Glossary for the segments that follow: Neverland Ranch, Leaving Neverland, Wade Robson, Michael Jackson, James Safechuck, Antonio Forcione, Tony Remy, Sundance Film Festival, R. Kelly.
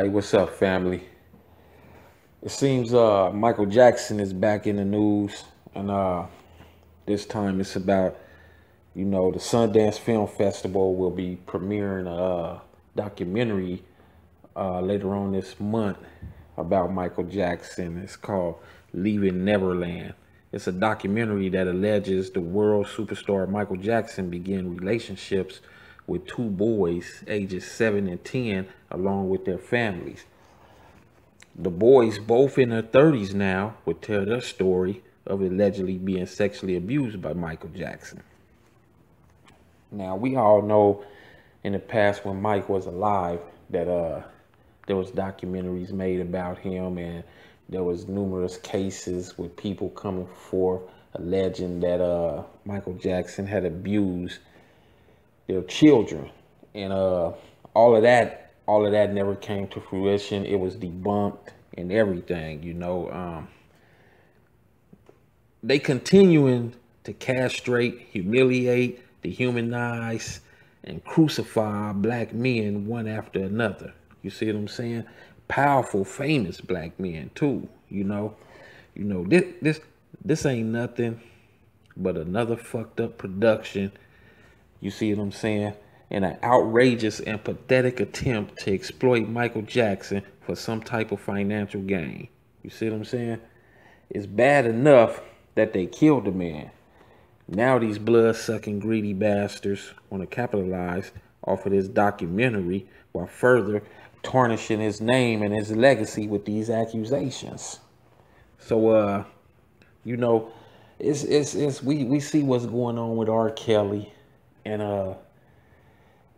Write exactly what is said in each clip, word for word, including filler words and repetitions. Hey, what's up, family? It seems uh, Michael Jackson is back in the news, and uh, this time it's about, you know, the Sundance Film Festival will be premiering a documentary uh, later on this month about Michael Jackson. It's called Leaving Neverland. It's a documentary that alleges the world superstar Michael Jackson began relationships with two boys ages seven and ten along with their families. The boys, both in their thirties now, would tell their story of allegedly being sexually abused by Michael Jackson. Now, we all know in the past when Mike was alive that uh, there was documentaries made about him, and there was numerous cases with people coming forth alleging that uh, Michael Jackson had abused their children, and uh all of that all of that never came to fruition. It was debunked and everything, you know. Um they continuing to castrate, humiliate, dehumanize, and crucify black men one after another. You see what I'm saying? Powerful, famous black men too, you know. You know, this this this ain't nothing but another fucked up production. You see what I'm saying? In an outrageous and pathetic attempt to exploit Michael Jackson for some type of financial gain. You see what I'm saying? It's bad enough that they killed the man. Now these blood-sucking greedy bastards want to capitalize off of this documentary while further tarnishing his name and his legacy with these accusations. So, uh, you know, it's it's it's we we see what's going on with R. Kelly. And uh,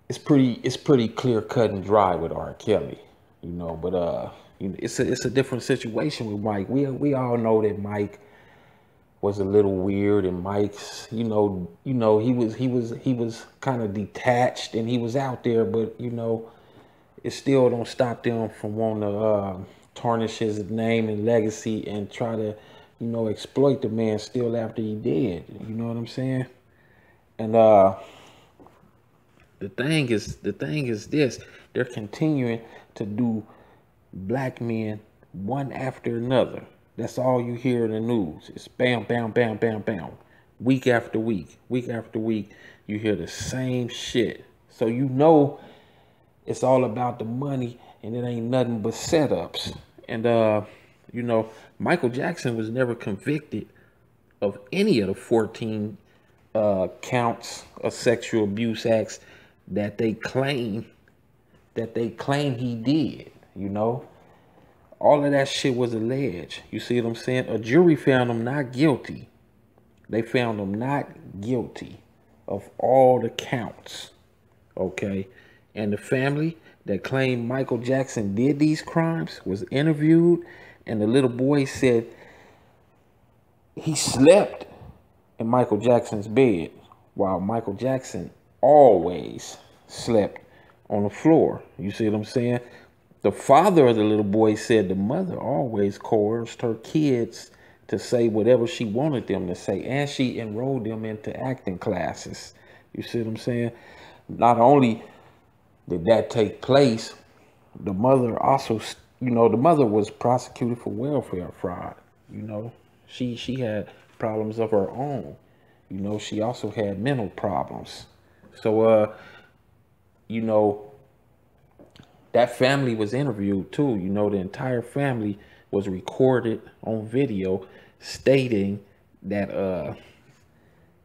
it's pretty, it's pretty clear cut and dry with R. Kelly, you know. But uh, it's a, it's a different situation with Mike. We we all know that Mike was a little weird, and Mike's, you know, you know, he was he was he was kind of detached, and he was out there. But you know, it still don't stop them from wanting to uh, tarnish his name and legacy and try to, you know, exploit the man still after he did. You know what I'm saying? And uh. The thing is, the thing is this, they're continuing to do black men one after another. That's all you hear in the news. It's bam, bam, bam, bam, bam. Week after week, week after week, you hear the same shit. So you know it's all about the money, and it ain't nothing but setups. And, uh, you know, Michael Jackson was never convicted of any of the fourteen uh, counts of sexual abuse acts that they claim that they claim he did. You know, all of that shit was alleged. You see what I'm saying? A jury found him not guilty. They found him not guilty of all the counts. Okay. And the family that claimed Michael Jackson did these crimes was interviewed, and the little boy said he slept in Michael Jackson's bed while Michael Jackson always slept on the floor. You see what I'm saying? The father of the little boy said the mother always coerced her kids to say whatever she wanted them to say, and she enrolled them into acting classes. You see what I'm saying? Not only did that take place, the mother also, you know, the mother was prosecuted for welfare fraud. You know, she she had problems of her own. You know, she also had mental problems. So, uh, you know, that family was interviewed too. You know, the entire family was recorded on video stating that uh,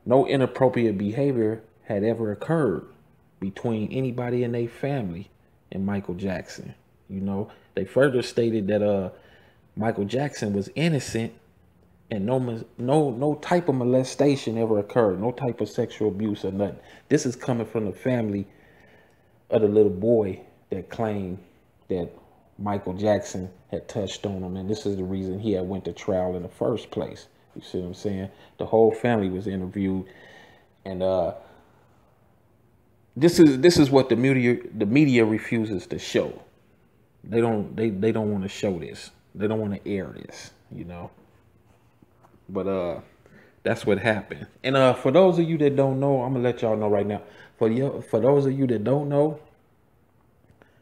no inappropriate behavior had ever occurred between anybody in their family and Michael Jackson. You know, they further stated that uh, Michael Jackson was innocent, and no, no, no type of molestation ever occurred. No type of sexual abuse or nothing. This is coming from the family of the little boy that claimed that Michael Jackson had touched on him, and this is the reason he had went to trial in the first place. You see what I'm saying? The whole family was interviewed, and uh, this is this is what the media the media refuses to show. They don't they they don't want to show this. They don't want to air this. You know. But uh, that's what happened. And uh, for those of you that don't know, I'm gonna let y'all know right now. For you, for those of you that don't know,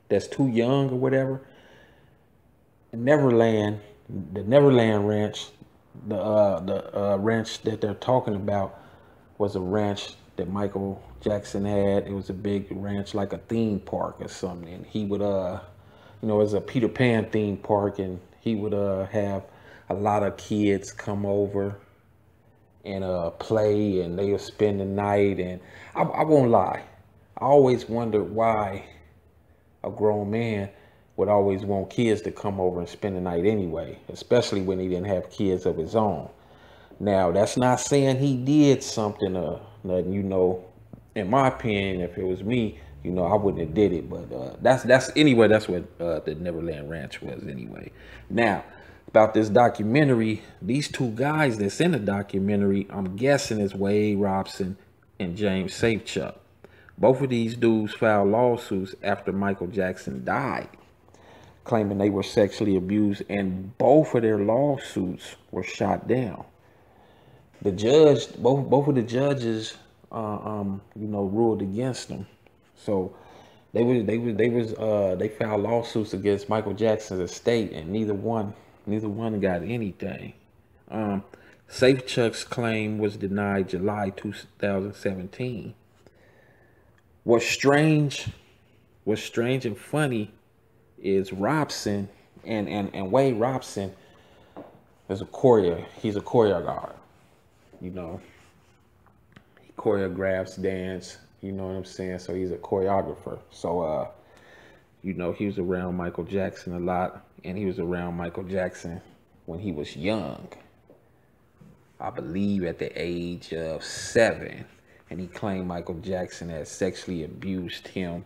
that's too young or whatever, Neverland, the Neverland Ranch, the uh, the uh, ranch that they're talking about was a ranch that Michael Jackson had. It was a big ranch, like a theme park or something. And he would, uh, you know, it was a Peter Pan theme park, and he would uh, have a lot of kids come over and uh, play, and they would spend the night. And I, I won't lie, I always wondered why a grown man would always want kids to come over and spend the night anyway, especially when he didn't have kids of his own. Now, that's not saying he did something or nothing, you know. In my opinion, if it was me, you know, I wouldn't have did it. But uh, that's that's anyway, that's what uh, the Neverland Ranch was anyway. Now, about this documentary, these two guys that's in the documentary, I'm guessing is Wade Robson and James Safechuck. Both of these dudes filed lawsuits after Michael Jackson died, claiming they were sexually abused, and both of their lawsuits were shot down. The judge, both both of the judges, uh, um, you know, ruled against them. So they was they was they was uh, they filed lawsuits against Michael Jackson's estate, and neither one neither one got anything. Um, Safechuck's claim was denied July two thousand seventeen. What's strange, what's strange and funny is Robson and and and Wade Robson is a choreo. He's a choreographer. You know, he choreographs dance, you know what I'm saying? So he's a choreographer. So, uh, you know, he was around Michael Jackson a lot, and he was around Michael Jackson when he was young, I believe at the age of seven. And he claimed Michael Jackson had sexually abused him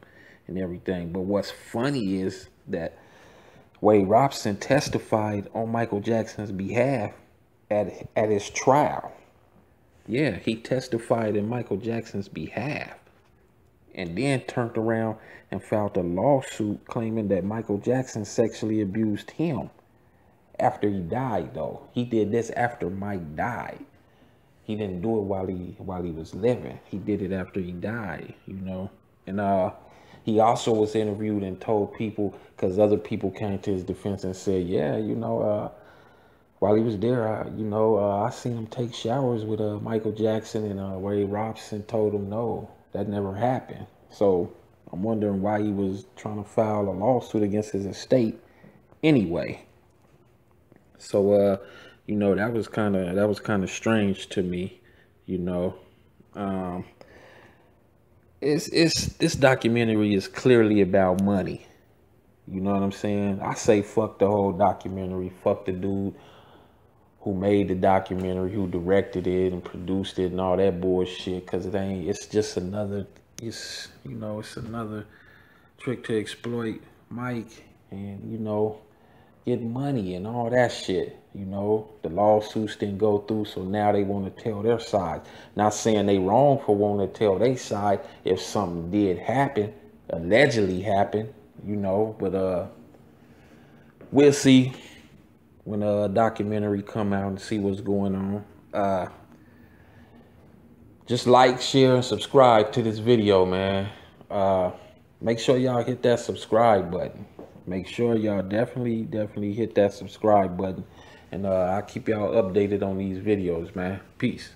and everything. But what's funny is that Wade Robson testified on Michael Jackson's behalf at, at his trial. Yeah, he testified in Michael Jackson's behalf and then turned around and filed a lawsuit claiming that Michael Jackson sexually abused him after he died, though. He did this after Mike died. He didn't do it while he while he was living. He did it after he died, you know. And uh, he also was interviewed and told people, because other people came to his defense and said, yeah, you know, uh, while he was there, I, you know, uh, I seen him take showers with uh, Michael Jackson, and uh, Wade Robson told him, no, that never happened. So I'm wondering why he was trying to file a lawsuit against his estate anyway. So, uh, you know, that was kind of that was kind of strange to me, you know. Um, it's it's this documentary is clearly about money. You know what I'm saying? I say fuck the whole documentary. Fuck the dude who made the documentary, who directed it and produced it and all that bullshit, because it ain't, it's just another, it's, you know, it's another trick to exploit Mike and, you know, get money and all that shit, you know. The lawsuits didn't go through, so now they want to tell their side. Not saying they wrong for wanting to tell their side if something did happen, allegedly happen, you know, but uh, we'll see when a documentary come out and see what's going on. Uh, just like, share, and subscribe to this video, man. Uh, make sure y'all hit that subscribe button. Make sure y'all definitely, definitely hit that subscribe button. And uh, I'll keep y'all updated on these videos, man. Peace.